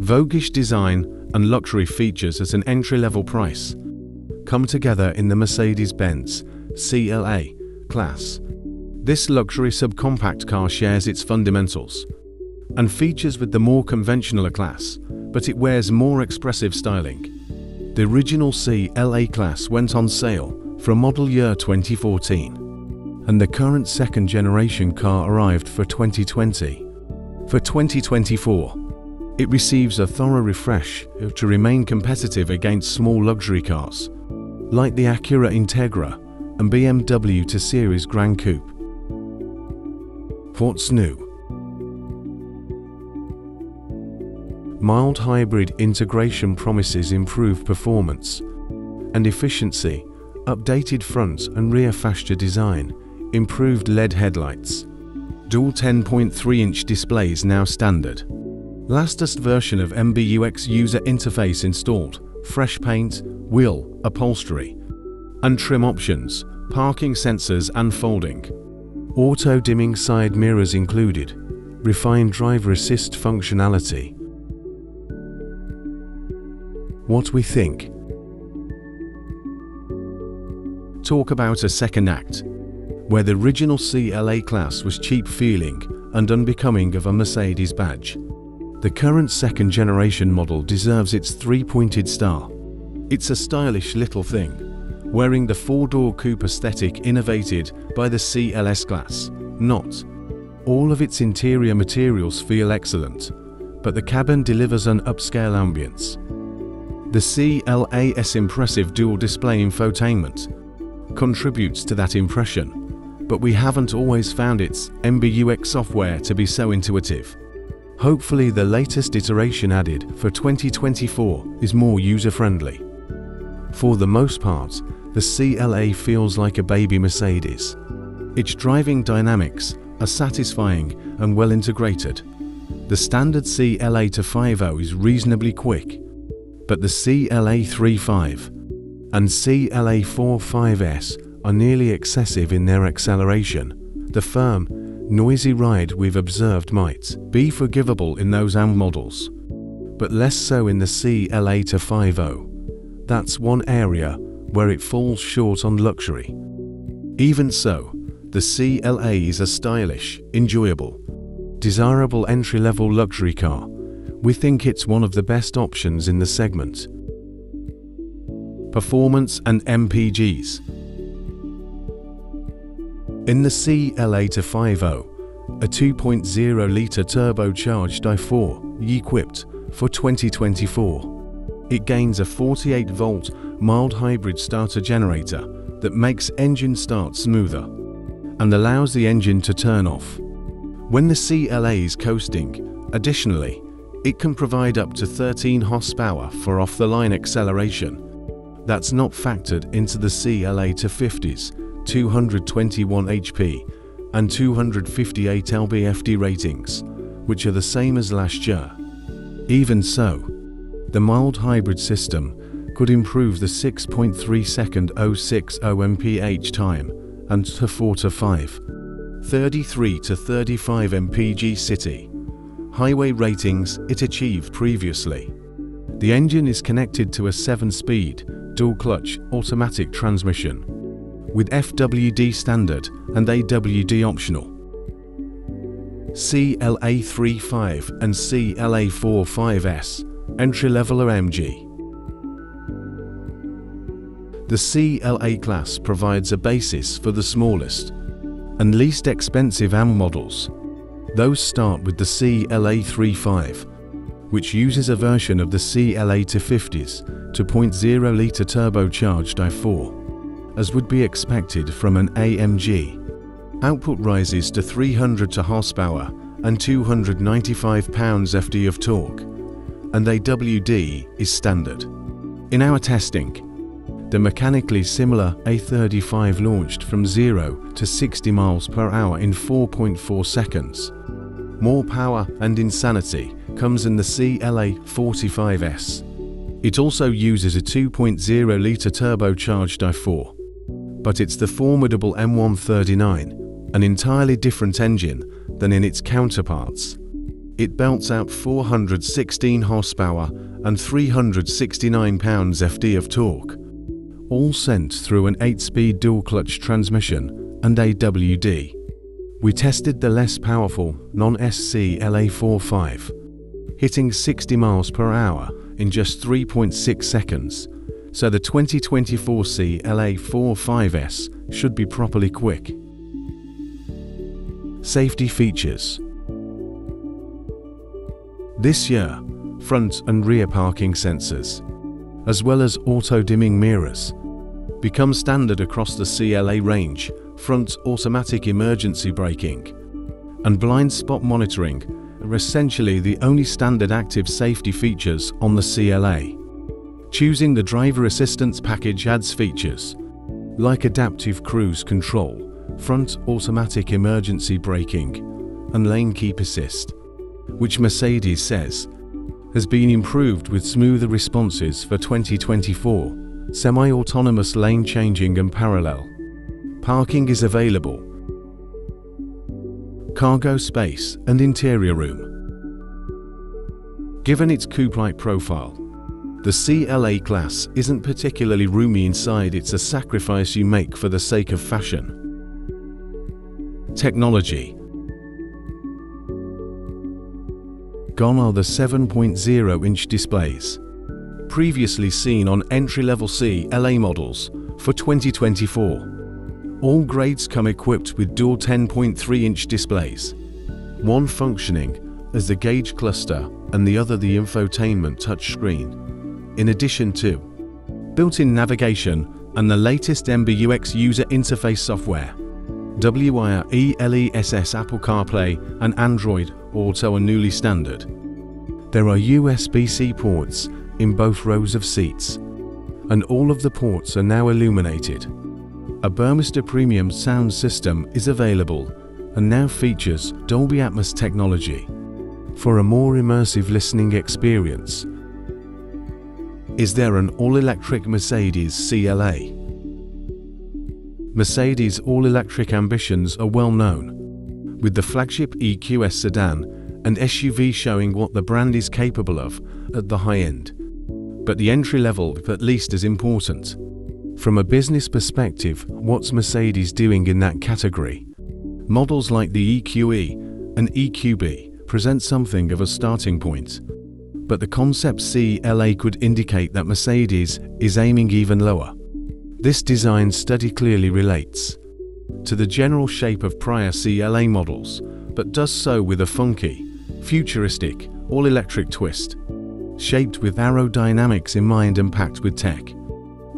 Voguish design and luxury features at an entry-level price come together in the Mercedes-Benz CLA class. This luxury subcompact car shares its fundamentals and features with the more conventional class, but it wears more expressive styling. The original CLA class went on sale for model year 2014, and the current second generation car arrived for 2020. For 2024, it receives a thorough refresh to remain competitive against small luxury cars like the Acura Integra and BMW 2 Series Gran Coupe. What's new? Mild hybrid integration promises improved performance and efficiency, updated front and rear fascia design, improved LED headlights. Dual 10.3-inch displays now standard. Latest version of MBUX user interface installed, fresh paint, wheel, upholstery, and trim options, parking sensors and folding. Auto-dimming side mirrors included, refined driver assist functionality. What we think. Talk about a second act, where the original CLA class was cheap feeling and unbecoming of a Mercedes badge. The current second generation model deserves its three-pointed star. It's a stylish little thing, wearing the four-door coupe aesthetic innovated by the CLS class. Not all of its interior materials feel excellent, but the cabin delivers an upscale ambience. The CLA's impressive dual display infotainment contributes to that impression, but we haven't always found its MBUX software to be so intuitive. Hopefully the latest iteration added for 2024 is more user-friendly. For the most part, the CLA feels like a baby Mercedes. Its driving dynamics are satisfying and well integrated. The standard CLA250 is reasonably quick, but the CLA35 and CLA45S are nearly excessive in their acceleration. The firm, noisy ride we've observed might be forgivable in those AM models, but less so in the CLA250. That's one area where it falls short on luxury. Even so, the CLA is a stylish, enjoyable, desirable entry-level luxury car. We think it's one of the best options in the segment. Performance and MPGs. In the CLA250, a 2.0-litre turbocharged i4 equipped for 2024. It gains a 48-volt mild hybrid starter generator that makes engine start smoother and allows the engine to turn off when the CLA is coasting. Additionally, it can provide up to 13 horsepower for off-the-line acceleration. That's not factored into the CLA250's 221 HP and 258 lb-ft ratings, which are the same as last year. Even so, the mild hybrid system could improve the 6.3-second 060 mph time and to 4 to 5.33 to 35 mpg city highway ratings it achieved previously. The engine is connected to a 7-speed, dual-clutch, automatic transmission, with FWD standard and AWD optional. CLA35 and CLA45S, entry-level AMG. The CLA class provides a basis for the smallest and least expensive AM models. Those start with the CLA35, which uses a version of the CLA250's 2.0-litre turbocharged i4, as would be expected from an AMG. Output rises to 300 horsepower and 295 pounds-ft of torque, and AWD is standard. In our testing, the mechanically similar A35 launched from 0 to 60 miles per hour in 4.4 seconds. More power and insanity comes in the CLA45S. It also uses a 2.0-litre turbocharged i4, but it's the formidable M139, an entirely different engine than in its counterparts. it belts out 416 horsepower and 369 pounds-ft of torque, all sent through an 8-speed dual-clutch transmission and AWD. We tested the less powerful non-CLA45, hitting 60 miles per hour in just 3.6 seconds, so the 2024 CLA45S should be properly quick. Safety features. This year, front and rear parking sensors, as well as auto-dimming mirrors, become standard across the CLA range. Front automatic emergency braking and blind spot monitoring are essentially the only standard active safety features on the CLA. Choosing the driver assistance package adds features like adaptive cruise control, front automatic emergency braking, and lane keep assist, which Mercedes says has been improved with smoother responses for 2024, semi-autonomous lane changing and parallel. Parking is available. Cargo space and interior room. Given its coupe-like profile, the CLA class isn't particularly roomy inside. It's a sacrifice you make for the sake of fashion. Technology. Gone are the 7.0-inch displays previously seen on entry-level CLA models for 2024. All grades come equipped with dual 10.3-inch displays, one functioning as the gauge cluster and the other the infotainment touchscreen, in addition to built-in navigation and the latest MBUX user interface software, WIRELESS, Apple CarPlay and Android Auto are newly standard. There are USB-C ports in both rows of seats, and all of the ports are now illuminated. A Burmester premium sound system is available and now features Dolby Atmos technology for a more immersive listening experience. Is there an all-electric Mercedes CLA? Mercedes' all-electric ambitions are well known, with the flagship EQS sedan and SUV showing what the brand is capable of at the high end, but the entry level is at least as important. From a business perspective, what's Mercedes doing in that category? Models like the EQE and EQB present something of a starting point, but the Concept CLA could indicate that Mercedes is aiming even lower. This design study clearly relates to the general shape of prior CLA models, but does so with a funky, futuristic, all-electric twist, shaped with aerodynamics in mind and packed with tech.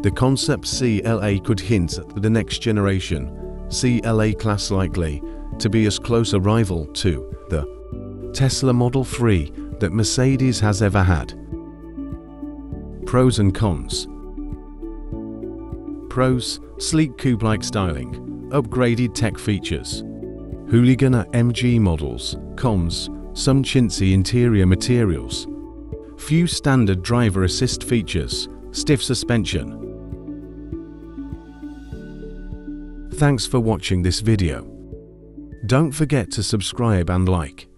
The Concept CLA could hint at the next generation CLA class, likely to be as close a rival to the Tesla Model 3 that Mercedes has ever had. Pros and cons. Pros: sleek coupe-like styling, upgraded tech features, hooligan AMG models. Cons: some chintzy interior materials, few standard driver assist features, stiff suspension. Thanks for watching this video. Don't forget to subscribe and like.